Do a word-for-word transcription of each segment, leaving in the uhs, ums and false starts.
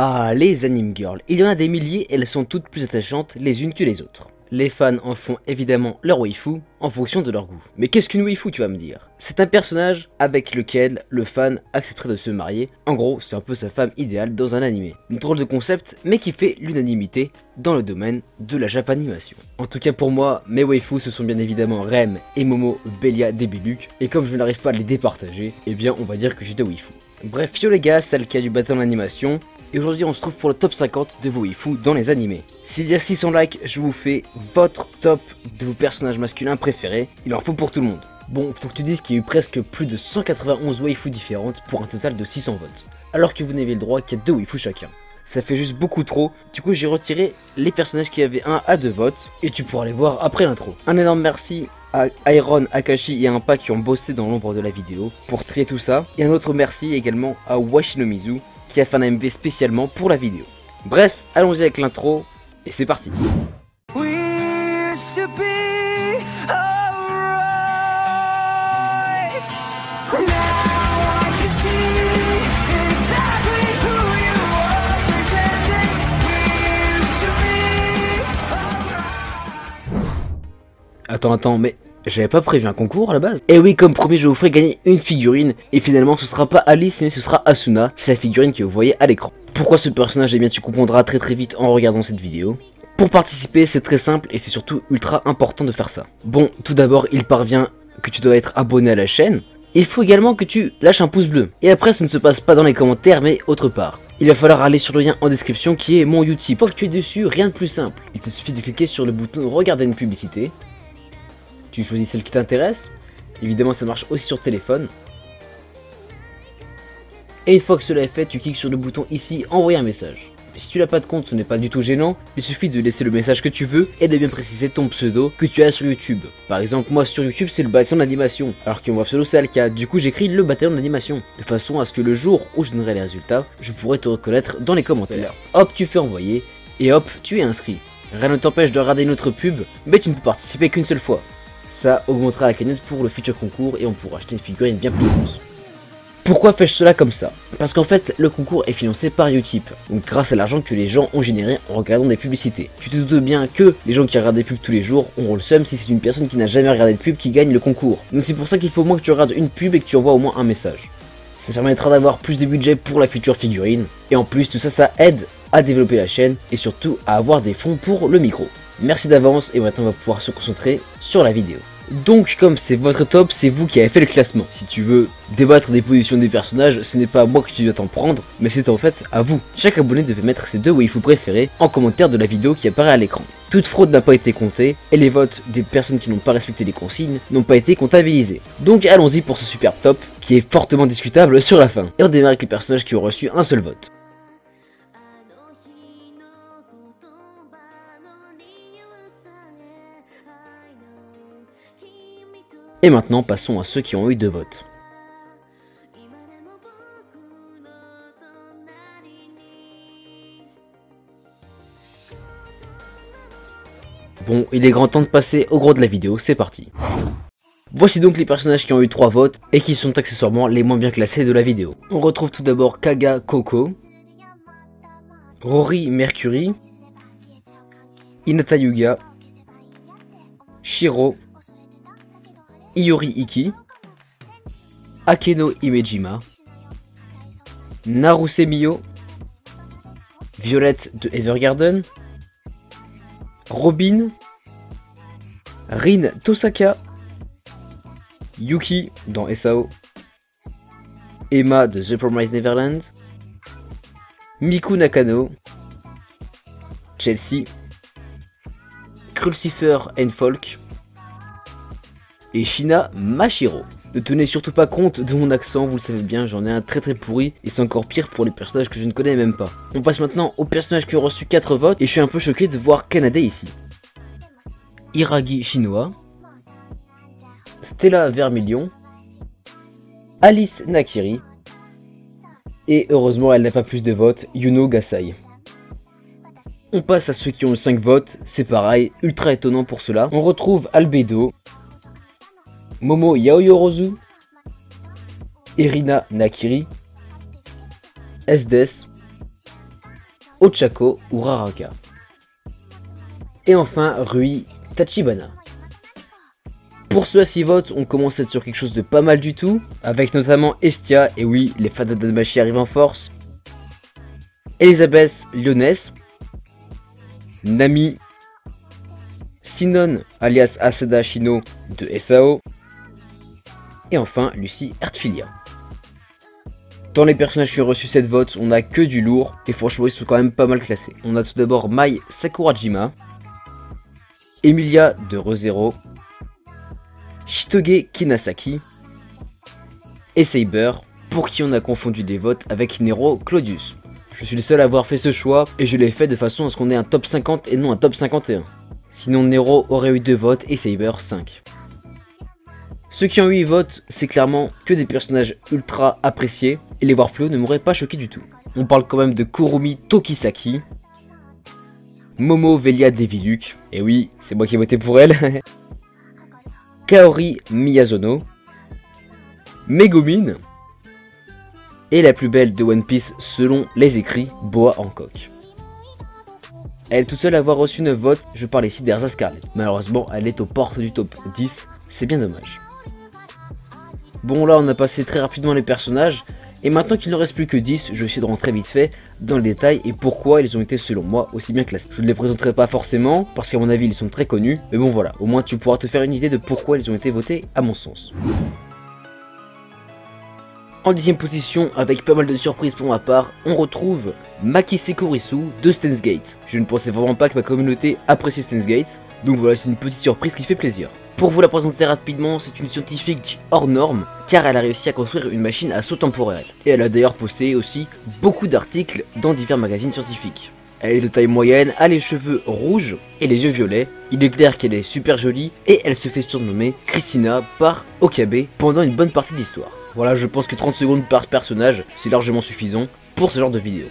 Ah, les anime girls, il y en a des milliers et elles sont toutes plus attachantes les unes que les autres. Les fans en font évidemment leur waifu en fonction de leur goût. Mais qu'est-ce qu'une waifu, tu vas me dire? C'est un personnage avec lequel le fan accepterait de se marier. En gros, c'est un peu sa femme idéale dans un animé. Un drôle de concept, mais qui fait l'unanimité dans le domaine de la japanimation. En tout cas pour moi, mes waifus, ce sont bien évidemment Rem et Momo Belia Deviluke. Et comme je n'arrive pas à les départager, eh bien on va dire que j'ai deux waifus. Bref, yo les gars, c'est le cas du bâton d'animation. Et aujourd'hui on se trouve pour le top cinquante de vos waifus dans les animés. S'il y a six cents likes, je vous fais votre top de vos personnages masculins préférés. Il en faut pour tout le monde. Bon, faut que tu dises qu'il y a eu presque plus de cent quatre-vingt-onze waifus différentes pour un total de six cents votes. Alors que vous n'avez le droit qu'à deux waifus chacun. Ça fait juste beaucoup trop, du coup j'ai retiré les personnages qui avaient un à deux votes. Et tu pourras les voir après l'intro. Un énorme merci à Iron, Akashi et Impa qui ont bossé dans l'ombre de la vidéo pour trier tout ça. Et un autre merci également à Washinomizu qui a fait un M V spécialement pour la vidéo. Bref, allons-y avec l'intro, et c'est parti. Attends, attends, mais j'avais pas prévu un concours à la base. Et oui, comme promis, je vous ferai gagner une figurine. Et finalement, ce sera pas Alice, mais ce sera Asuna. C'est la figurine que vous voyez à l'écran. Pourquoi ce personnage? Eh bien, tu comprendras très très vite en regardant cette vidéo. Pour participer, c'est très simple et c'est surtout ultra important de faire ça. Bon, tout d'abord, il parvient que tu dois être abonné à la chaîne. Il faut également que tu lâches un pouce bleu. Et après, ça ne se passe pas dans les commentaires, mais autre part. Il va falloir aller sur le lien en description qui est mon YouTube. Une fois que tu es dessus, rien de plus simple. Il te suffit de cliquer sur le bouton regarder une publicité. Tu choisis celle qui t'intéresse, évidemment ça marche aussi sur téléphone. Et une fois que cela est fait, tu cliques sur le bouton ici, envoyer un message. Si tu n'as pas de compte, ce n'est pas du tout gênant, il suffit de laisser le message que tu veux et de bien préciser ton pseudo que tu as sur YouTube. Par exemple, moi sur YouTube c'est le bataillon d'animation, alors que mon pseudo c'est Alka, du coup j'écris le bataillon d'animation, de façon à ce que le jour où je donnerai les résultats, je pourrai te reconnaître dans les commentaires. Hop, tu fais envoyer, et hop, tu es inscrit. Rien ne t'empêche de regarder une autre pub, mais tu ne peux participer qu'une seule fois. Ça augmentera la cagnotte pour le futur concours et on pourra acheter une figurine bien plus grosse. Pourquoi fais-je cela comme ça? Parce qu'en fait, le concours est financé par Utip, donc grâce à l'argent que les gens ont généré en regardant des publicités. Tu te doutes bien que les gens qui regardent des pubs tous les jours auront le seum si c'est une personne qui n'a jamais regardé de pub qui gagne le concours. Donc c'est pour ça qu'il faut au moins que tu regardes une pub et que tu envoies au moins un message. Ça permettra d'avoir plus de budget pour la future figurine, et en plus tout ça, ça aide à développer la chaîne et surtout à avoir des fonds pour le micro. Merci d'avance et maintenant on va pouvoir se concentrer sur la vidéo. Donc comme c'est votre top, c'est vous qui avez fait le classement. Si tu veux débattre des positions des personnages, ce n'est pas à moi que tu dois t'en prendre, mais c'est en fait à vous. Chaque abonné devait mettre ses deux waifus préférés en commentaire de la vidéo qui apparaît à l'écran. Toute fraude n'a pas été comptée et les votes des personnes qui n'ont pas respecté les consignes n'ont pas été comptabilisés. Donc allons-y pour ce superbe top qui est fortement discutable sur la fin. Et on démarre avec les personnages qui ont reçu un seul vote. Et maintenant, passons à ceux qui ont eu deux votes. Bon, il est grand temps de passer au gros de la vidéo, c'est parti. Voici donc les personnages qui ont eu trois votes et qui sont accessoirement les moins bien classés de la vidéo. On retrouve tout d'abord Kaga Koko, Rory Mercury, Hinata Yuga, Shiro, Iori Iki, Akeno Imejima, Naruse Miyo, Violette de Evergarden, Robin, Rin Tosaka, Yuki dans S A O, Emma de The Promised Neverland, Miku Nakano, Chelsea, Crucifer and Folk, et Shina Mashiro. Ne tenez surtout pas compte de mon accent, vous le savez bien, j'en ai un très très pourri, et c'est encore pire pour les personnages que je ne connais même pas. On passe maintenant aux personnages qui ont reçu quatre votes, et je suis un peu choqué de voir Kanade ici. Hiragi Shinoa, Stella Vermilion, Alice Nakiri, et heureusement elle n'a pas plus de votes, Yuno Gasai. On passe à ceux qui ont cinq votes, c'est pareil, ultra étonnant pour cela. On retrouve Albedo, Momo Yaoyorozu, Erina Nakiri, Esdes, Ochako ou Raraka. Et enfin, Rui Tachibana. Pour ce six votes, on commence à être sur quelque chose de pas mal du tout, avec notamment Hestia, et oui, les fans de Danmachi arrivent en force, Elisabeth Lyonesse, Nami, Sinon alias Asada Shino de S A O, et enfin Lucie Hertfilia. Dans les personnages qui ont reçu sept votes, on a que du lourd, et franchement ils sont quand même pas mal classés. On a tout d'abord Mai Sakurajima, Emilia de ReZero, Shitoge Kinasaki, et Saber, pour qui on a confondu des votes avec Nero Claudius. Je suis le seul à avoir fait ce choix, et je l'ai fait de façon à ce qu'on ait un top cinquante et non un top cinquante et un. Sinon Nero aurait eu deux votes et Saber cinq. Ceux qui ont eu huit votes, c'est clairement que des personnages ultra appréciés, et les voir plus haut ne m'auraient pas choqué du tout. On parle quand même de Kurumi Tokisaki, Momo Belia Deviluke, et oui, c'est moi qui ai voté pour elle, Kaori Miyazono, Megumin, et la plus belle de One Piece selon les écrits, Boa Hancock. Elle toute seule à avoir reçu neuf votes, je parle ici d'Erza Scarlet. Malheureusement, elle est aux portes du top dix, c'est bien dommage. Bon là, on a passé très rapidement les personnages, et maintenant qu'il ne reste plus que dix, je vais essayer de rentrer vite fait dans le détail et pourquoi ils ont été selon moi aussi bien classés. Je ne les présenterai pas forcément, parce qu'à mon avis ils sont très connus, mais bon voilà, au moins tu pourras te faire une idée de pourquoi ils ont été votés à mon sens. En dixième position, avec pas mal de surprises pour ma part, on retrouve Makise Kurisu de Steins Gate. Je ne pensais vraiment pas que ma communauté appréciait Steins Gate, donc voilà, c'est une petite surprise qui fait plaisir. Pour vous la présenter rapidement, c'est une scientifique hors norme, car elle a réussi à construire une machine à saut temporel. Et elle a d'ailleurs posté aussi beaucoup d'articles dans divers magazines scientifiques. Elle est de taille moyenne, a les cheveux rouges et les yeux violets. Il est clair qu'elle est super jolie et elle se fait surnommer Christina par Okabe pendant une bonne partie de l'histoire. Voilà, je pense que trente secondes par personnage, c'est largement suffisant pour ce genre de vidéo.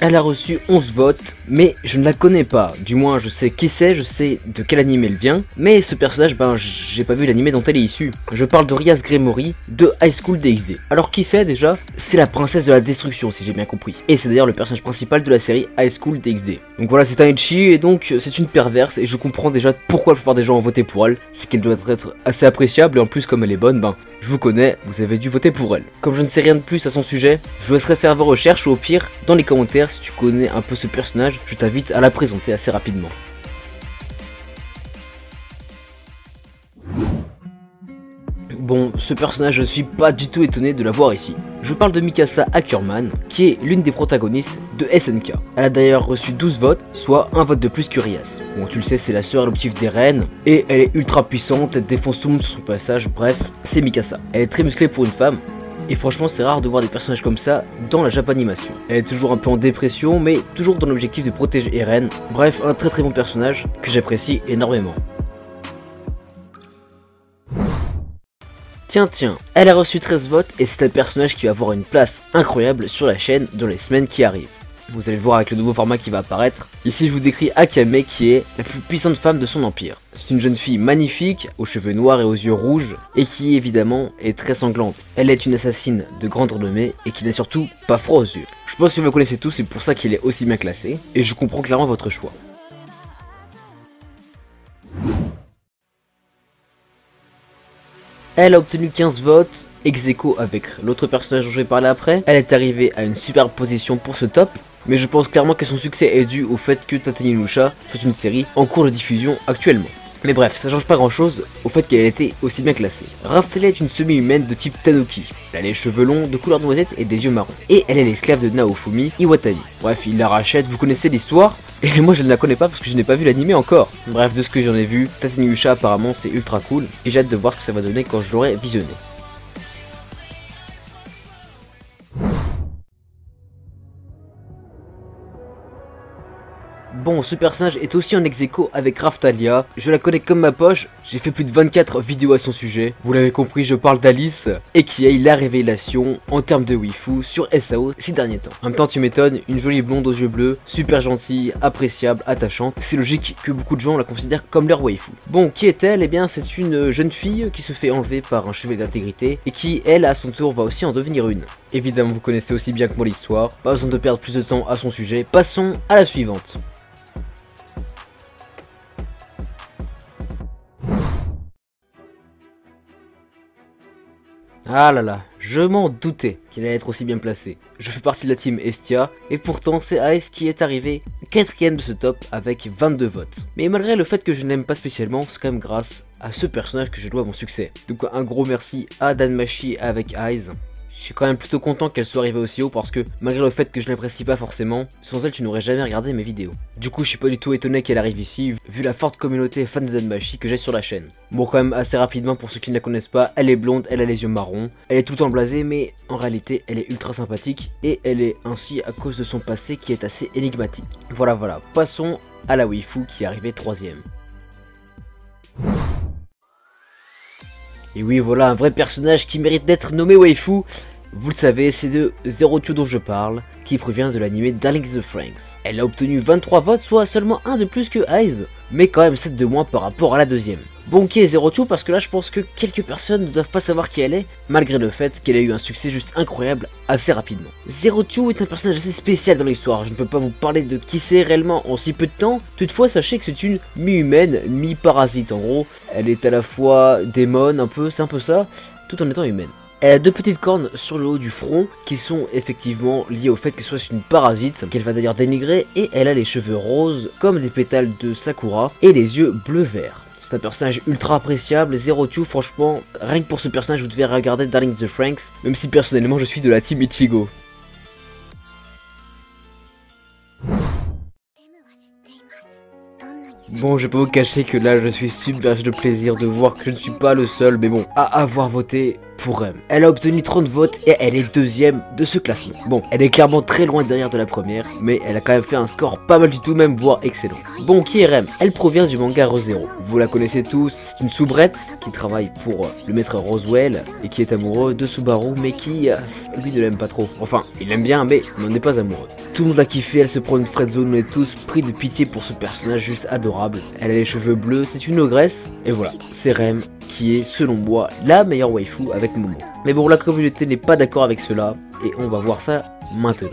Elle a reçu onze votes, mais je ne la connais pas. Du moins, je sais qui c'est, je sais de quel anime elle vient. Mais ce personnage, ben, j'ai pas vu l'anime dont elle est issue. Je parle de Ryas Gremory de High School D X D. Alors qui c'est déjà? C'est la princesse de la destruction, si j'ai bien compris. Et c'est d'ailleurs le personnage principal de la série High School D X D. Donc voilà, c'est un ecchi, et donc c'est une perverse, et je comprends déjà pourquoi la plupart des gens ont voté pour elle. C'est qu'elle doit être assez appréciable, et en plus, comme elle est bonne, ben, je vous connais, vous avez dû voter pour elle. Comme je ne sais rien de plus à son sujet, je vous laisserai faire vos recherches, ou au pire, dans les commentaires. Si tu connais un peu ce personnage, je t'invite à la présenter assez rapidement. Bon, ce personnage, je ne suis pas du tout étonné de la voir ici. Je parle de Mikasa Ackerman, qui est l'une des protagonistes de S N K. Elle a d'ailleurs reçu douze votes, soit un vote de plus que Ryas. Bon, tu le sais, c'est la sœur adoptive des reines, et elle est ultra puissante, elle défonce tout le monde sur son passage, bref, c'est Mikasa. Elle est très musclée pour une femme. Et franchement, c'est rare de voir des personnages comme ça dans la Japanimation. Elle est toujours un peu en dépression, mais toujours dans l'objectif de protéger Eren. Bref, un très très bon personnage que j'apprécie énormément. Tiens tiens, elle a reçu treize votes et c'est un personnage qui va avoir une place incroyable sur la chaîne dans les semaines qui arrivent. Vous allez le voir avec le nouveau format qui va apparaître. Ici, je vous décris Akame qui est la plus puissante femme de son empire. C'est une jeune fille magnifique, aux cheveux noirs et aux yeux rouges, et qui évidemment est très sanglante. Elle est une assassine de grande renommée et qui n'a surtout pas froid aux yeux. Je pense que vous la connaissez tous, c'est pour ça qu'il est aussi bien classé, et je comprends clairement votre choix. Elle a obtenu quinze votes, ex-aequo avec l'autre personnage dont je vais parler après. Elle est arrivée à une superbe position pour ce top, mais je pense clairement que son succès est dû au fait que Tate no Yuusha soit une série en cours de diffusion actuellement. Mais bref, ça change pas grand chose au fait qu'elle ait été aussi bien classée. Raphtalia est une semi-humaine de type Tanuki. Elle a les cheveux longs, de couleur noisette et des yeux marrons. Et elle est l'esclave de Naofumi Iwatani. Bref, il la rachète, vous connaissez l'histoire. Et moi je ne la connais pas parce que je n'ai pas vu l'anime encore. Bref, de ce que j'en ai vu, Tate no Yuusha apparemment c'est ultra cool. Et j'ai hâte de voir ce que ça va donner quand je l'aurai visionné. bon, ce personnage est aussi en ex-aequo avec Raphtalia. Je la connais comme ma poche, j'ai fait plus de vingt-quatre vidéos à son sujet. Vous l'avez compris, je parle d'Alice, et qui est la révélation en termes de waifu sur S A O ces derniers temps. En même temps, tu m'étonnes, une jolie blonde aux yeux bleus, super gentille, appréciable, attachante. C'est logique que beaucoup de gens la considèrent comme leur waifu. Bon, qui est-elle? Eh bien, c'est une jeune fille qui se fait enlever par un chevalier d'intégrité, et qui, elle, à son tour, va aussi en devenir une. Évidemment, vous connaissez aussi bien que moi l'histoire, pas besoin de perdre plus de temps à son sujet, passons à la suivante. Ah là là, je m'en doutais qu'il allait être aussi bien placé. Je fais partie de la team Hestia, et pourtant c'est Aiz qui est arrivé quatrième de ce top avec vingt-deux votes. Mais malgré le fait que je n'aime pas spécialement, c'est quand même grâce à ce personnage que je dois mon succès. Donc un gros merci à Danmachi avec Aiz. Je suis quand même plutôt content qu'elle soit arrivée aussi haut parce que, malgré le fait que je l'apprécie pas forcément, sans elle tu n'aurais jamais regardé mes vidéos. Du coup je suis pas du tout étonné qu'elle arrive ici, vu la forte communauté fan de Danmachi que j'ai sur la chaîne. Bon, quand même assez rapidement pour ceux qui ne la connaissent pas, elle est blonde, elle a les yeux marrons, elle est tout le temps blasée mais en réalité elle est ultra sympathique et elle est ainsi à cause de son passé qui est assez énigmatique. Voilà voilà, passons à la waifu qui est arrivée troisième. Et oui, voilà un vrai personnage qui mérite d'être nommé waifu. Vous le savez, c'est de Zero Two dont je parle, qui provient de l'anime Darling in the Franxx. Elle a obtenu vingt-trois votes, soit seulement un de plus que Aiz, mais quand même sept de moins par rapport à la deuxième. Bon, qui est Zero Two, parce que là je pense que quelques personnes ne doivent pas savoir qui elle est, malgré le fait qu'elle a eu un succès juste incroyable assez rapidement. Zero Two est un personnage assez spécial dans l'histoire, je ne peux pas vous parler de qui c'est réellement en si peu de temps, toutefois sachez que c'est une mi-humaine, mi-parasite en gros, elle est à la fois démon un peu, c'est un peu ça, tout en étant humaine. Elle a deux petites cornes sur le haut du front qui sont effectivement liées au fait qu'elle soit une parasite, qu'elle va d'ailleurs dénigrer, et elle a les cheveux roses comme des pétales de sakura et les yeux bleu-vert. C'est un personnage ultra appréciable, Zero Two, franchement, rien que pour ce personnage vous devez regarder Darling in the Franxx, même si personnellement je suis de la team Ichigo. Bon, je peux vous cacher que là je suis submergé de plaisir de voir que je ne suis pas le seul, mais bon, à avoir voté pour Rem. Elle a obtenu trente votes et elle est deuxième de ce classement. Bon, elle est clairement très loin derrière de la première, mais elle a quand même fait un score pas mal du tout, même voire excellent. Bon, qui est Rem? Elle provient du manga Re:Zero. Vous la connaissez tous, c'est une soubrette qui travaille pour euh, le maître Roswell et qui est amoureux de Subaru, mais qui, euh, lui, ne l'aime pas trop. Enfin, il l'aime bien, mais n'en est pas amoureux. Tout le monde l'a kiffé, elle se prend une friendzone, on est tous pris de pitié pour ce personnage juste adorable. Elle a les cheveux bleus, c'est une ogresse, et voilà, c'est Rem qui est, selon moi, la meilleure waifu avec Momo. Mais bon, la communauté n'est pas d'accord avec cela, et on va voir ça maintenant.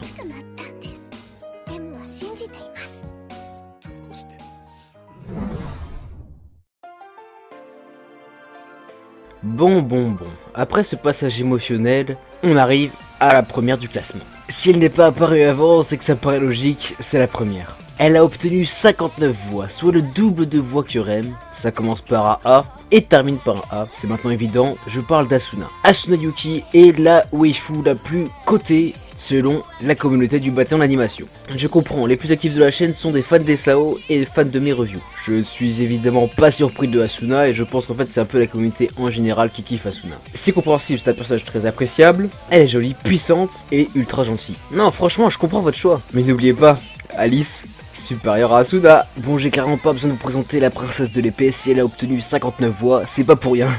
Bon, bon, bon. Après ce passage émotionnel, on arrive à la première du classement. Si elle n'est pas apparue avant, c'est que ça paraît logique, c'est la première. Elle a obtenu cinquante-neuf voix, soit le double de voix que Rem. Ça commence par un A et termine par un A. C'est maintenant évident, je parle d'Asuna. Asuna Yuki est la waifu la plus cotée selon la communauté du bâton d'animation. Je comprends, les plus actifs de la chaîne sont des fans des S A O et des fans de mes reviews. Je ne suis évidemment pas surpris de Asuna et je pense qu'en fait c'est un peu la communauté en général qui kiffe Asuna. C'est compréhensible, c'est un personnage très appréciable, elle est jolie, puissante et ultra gentille. Non, franchement, je comprends votre choix. Mais n'oubliez pas, Alice... supérieure à Asuna. Bon, j'ai clairement pas besoin de vous présenter la princesse de l'épée, si elle a obtenu cinquante-neuf voix, c'est pas pour rien.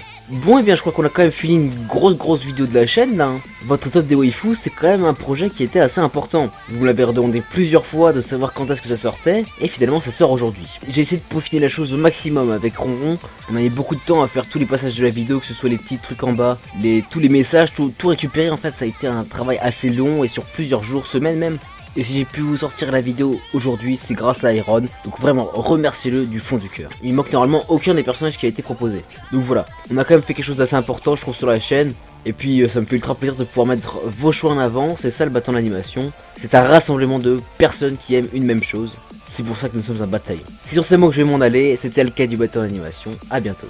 Bon, et eh bien je crois qu'on a quand même fini une grosse grosse vidéo de la chaîne là. Votre top des waifus, c'est quand même un projet qui était assez important. Vous l'avez redemandé plusieurs fois de savoir quand est-ce que ça sortait, et finalement ça sort aujourd'hui. J'ai essayé de peaufiner la chose au maximum avec Ronron. On a eu beaucoup de temps à faire tous les passages de la vidéo, que ce soit les petits trucs en bas, les... tous les messages, tout, tout récupérer. En fait ça a été un travail assez long et sur plusieurs jours, semaines même. Et si j'ai pu vous sortir la vidéo aujourd'hui, c'est grâce à Iron, donc vraiment remerciez-le du fond du cœur. Il manque normalement aucun des personnages qui a été proposé. Donc voilà, on a quand même fait quelque chose d'assez important je trouve sur la chaîne. Et puis ça me fait ultra plaisir de pouvoir mettre vos choix en avant, c'est ça le bâton d'animation. C'est un rassemblement de personnes qui aiment une même chose, c'est pour ça que nous sommes un bataillon. C'est sur ces mots que je vais m'en aller, c'était le cas du bâton d'animation, à bientôt.